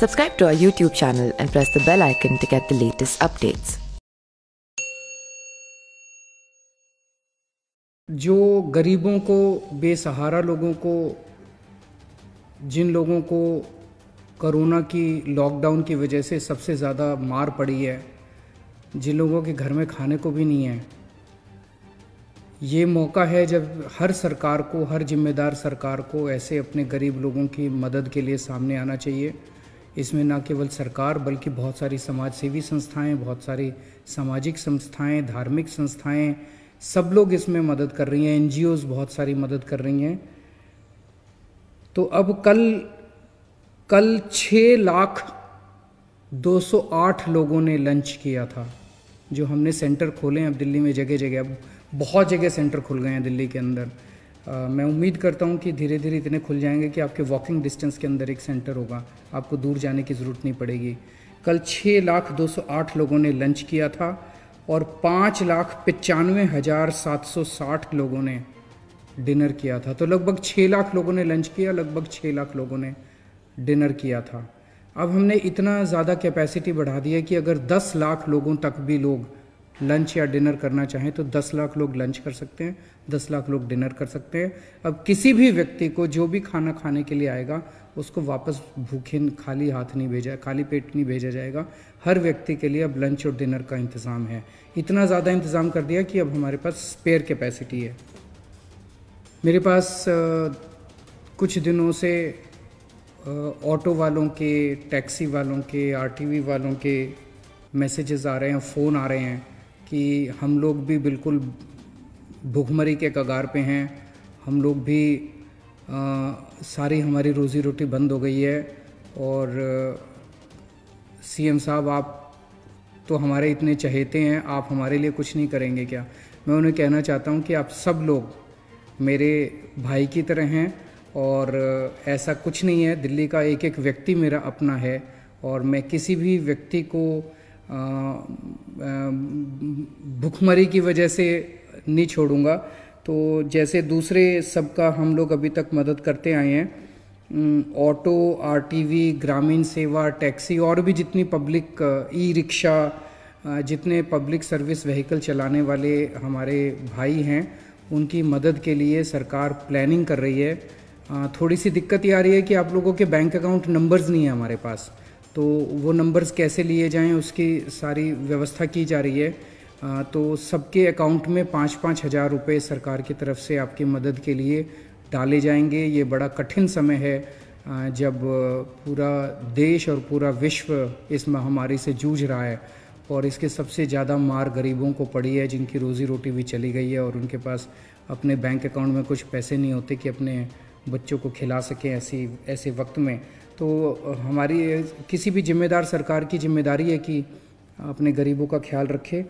Subscribe to our YouTube channel and press the bell icon to get the latest updates. जो गरीबों को, बेसहारा लोगों को, जिन लोगों को कोरोना की लॉकडाउन की वजह से सबसे ज़्यादा मार पड़ी है, जिन लोगों के घर में खाने को भी नहीं है, ये मौका है जब हर सरकार को, हर जिम्मेदार सरकार को ऐसे अपने गरीब लोगों की मदद के लिए सामने आना चाहिए। इसमें ना केवल सरकार बल्कि बहुत सारी समाजसेवी संस्थाएं, बहुत सारी सामाजिक संस्थाएं, धार्मिक संस्थाएं, सब लोग इसमें मदद कर रही हैं। NGOs बहुत सारी मदद कर रही हैं। तो अब कल 6,208 लोगों ने लंच किया था। जो हमने सेंटर खोले हैं अब दिल्ली में, जगह जगह, अब बहुत जगह सेंटर खुल गए हैं दिल्ली के अंदर। मैं उम्मीद करता हूं कि धीरे धीरे इतने खुल जाएंगे कि आपके वॉकिंग डिस्टेंस के अंदर एक सेंटर होगा, आपको दूर जाने की ज़रूरत नहीं पड़ेगी। कल 6,208 लोगों ने लंच किया था और 5,95,760 लोगों ने डिनर किया था। तो लगभग 6 लाख लोगों ने लंच किया, लगभग 6 लाख लोगों ने डिनर किया था। अब हमने इतना ज़्यादा कैपेसिटी बढ़ा दी है कि अगर 10 लाख लोगों तक भी लोग लंच या डिनर करना चाहें तो 10 लाख लोग लंच कर सकते हैं, 10 लाख लोग डिनर कर सकते हैं। अब किसी भी व्यक्ति को, जो भी खाना खाने के लिए आएगा, उसको वापस भूखे, खाली हाथ नहीं भेजा, खाली पेट नहीं भेजा जाएगा। हर व्यक्ति के लिए अब लंच और डिनर का इंतज़ाम है। इतना ज़्यादा इंतज़ाम कर दिया कि अब हमारे पास स्पेयर कैपेसिटी है। मेरे पास कुछ दिनों से ऑटो वालों के, टैक्सी वालों के, RTV वालों के मैसेजेस आ रहे हैं, फ़ोन आ रहे हैं कि हम लोग भी बिल्कुल भुखमरी के कगार पे हैं, हम लोग भी सारी हमारी रोज़ी रोटी बंद हो गई है और CM साहब आप तो हमारे इतने चहेते हैं, आप हमारे लिए कुछ नहीं करेंगे क्या? मैं उन्हें कहना चाहता हूं कि आप सब लोग मेरे भाई की तरह हैं और ऐसा कुछ नहीं है। दिल्ली का एक एक व्यक्ति मेरा अपना है और मैं किसी भी व्यक्ति को भुखमरी की वजह से नहीं छोड़ूंगा। तो जैसे दूसरे सबका हम लोग अभी तक मदद करते आए हैं, ऑटो, RTV, ग्रामीण सेवा, टैक्सी और भी जितनी पब्लिक, E-रिक्शा, जितने पब्लिक सर्विस व्हीकल चलाने वाले हमारे भाई हैं, उनकी मदद के लिए सरकार प्लानिंग कर रही है। थोड़ी सी दिक्कत ये आ रही है कि आप लोगों के बैंक अकाउंट नंबर्स नहीं है हमारे पास, तो वो नंबर्स कैसे लिए जाएं उसकी सारी व्यवस्था की जा रही है। तो सबके अकाउंट में 5-5 हज़ार रुपये सरकार की तरफ से आपकी मदद के लिए डाले जाएंगे। ये बड़ा कठिन समय है जब पूरा देश और पूरा विश्व इस महामारी से जूझ रहा है और इसके सबसे ज़्यादा मार गरीबों को पड़ी है, जिनकी रोज़ी रोटी भी चली गई है और उनके पास अपने बैंक अकाउंट में कुछ पैसे नहीं होते कि अपने बच्चों को खिला सकें ऐसे वक्त में। तो हमारी, किसी भी जिम्मेदार सरकार की जिम्मेदारी है कि अपने गरीबों का ख्याल रखे।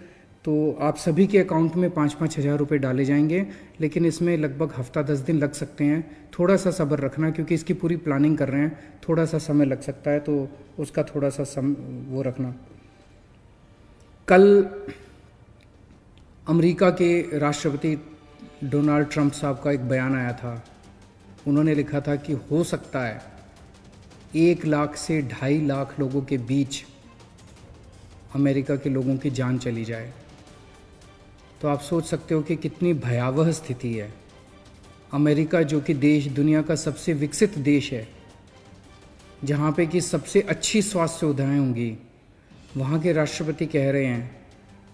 तो आप सभी के अकाउंट में 5-5 हज़ार रुपये डाले जाएंगे, लेकिन इसमें लगभग हफ्ता 10 दिन लग सकते हैं। थोड़ा सा सब्र रखना क्योंकि इसकी पूरी प्लानिंग कर रहे हैं, थोड़ा सा समय लग सकता है, तो उसका थोड़ा सा वो रखना। कल अमेरिका के राष्ट्रपति डोनाल्ड ट्रंप साहब का एक बयान आया था। उन्होंने लिखा था कि हो सकता है 1 लाख से 2.5 लाख लोगों के बीच अमेरिका के लोगों की जान चली जाए। तो आप सोच सकते हो कि कितनी भयावह स्थिति है। अमेरिका जो कि देश, दुनिया का सबसे विकसित देश है, जहाँ पे कि सबसे अच्छी स्वास्थ्य सुविधाएँ होंगी, वहाँ के राष्ट्रपति कह रहे हैं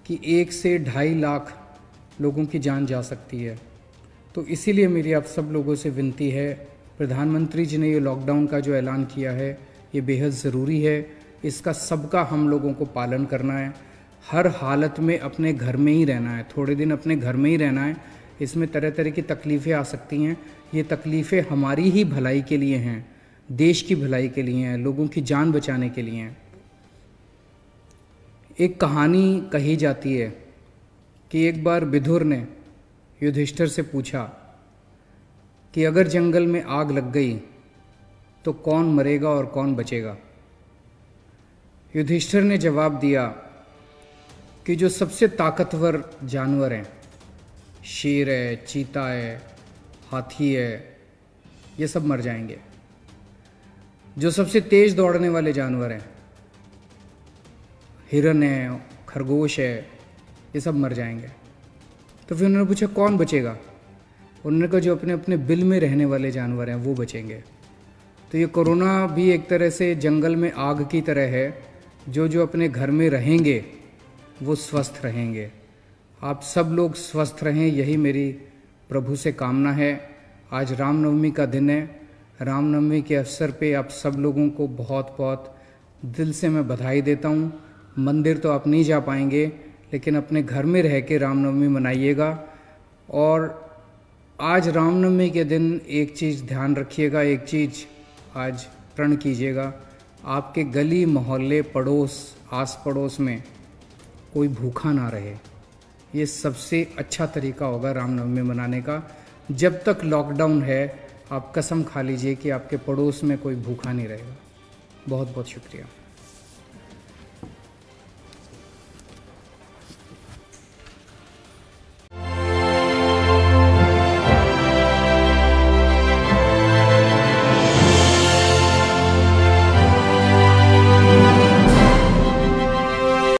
कि 1 से 2.5 लाख लोगों की जान जा सकती है। तो इसीलिए मेरी आप सब लोगों से विनती है, प्रधानमंत्री जी ने ये लॉकडाउन का जो ऐलान किया है ये बेहद ज़रूरी है। इसका सबका हम लोगों को पालन करना है। हर हालत में अपने घर में ही रहना है, थोड़े दिन अपने घर में ही रहना है। इसमें तरह तरह की तकलीफ़ें आ सकती हैं। ये तकलीफ़ें हमारी ही भलाई के लिए हैं, देश की भलाई के लिए हैं, लोगों की जान बचाने के लिए हैं। एक कहानी कही जाती है कि एक बार विदुर ने युधिष्ठिर से पूछा कि अगर जंगल में आग लग गई तो कौन मरेगा और कौन बचेगा? युधिष्ठिर ने जवाब दिया कि जो सबसे ताकतवर जानवर हैं, शेर है, चीता है, हाथी है, ये सब मर जाएंगे। जो सबसे तेज़ दौड़ने वाले जानवर हैं, हिरन है, खरगोश है, ये सब मर जाएंगे। तो फिर उन्होंने पूछा कौन बचेगा? उन्होंने कहा जो अपने अपने बिल में रहने वाले जानवर हैं वो बचेंगे। तो ये कोरोना भी एक तरह से जंगल में आग की तरह है, जो जो अपने घर में रहेंगे वो स्वस्थ रहेंगे। आप सब लोग स्वस्थ रहें, यही मेरी प्रभु से कामना है। आज रामनवमी का दिन है। रामनवमी के अवसर पे आप सब लोगों को बहुत बहुत दिल से मैं बधाई देता हूँ। मंदिर तो आप नहीं जा पाएंगे, लेकिन अपने घर में रह के रामनवमी मनाइएगा। और आज रामनवमी के दिन एक चीज़ ध्यान रखिएगा, एक चीज़ आज प्रण कीजिएगा, आपके गली मोहल्ले पड़ोस आस पड़ोस में कोई भूखा ना रहे। ये सबसे अच्छा तरीका होगा रामनवमी मनाने का। जब तक लॉकडाउन है आप कसम खा लीजिए कि आपके पड़ोस में कोई भूखा नहीं रहेगा। बहुत बहुत शुक्रिया।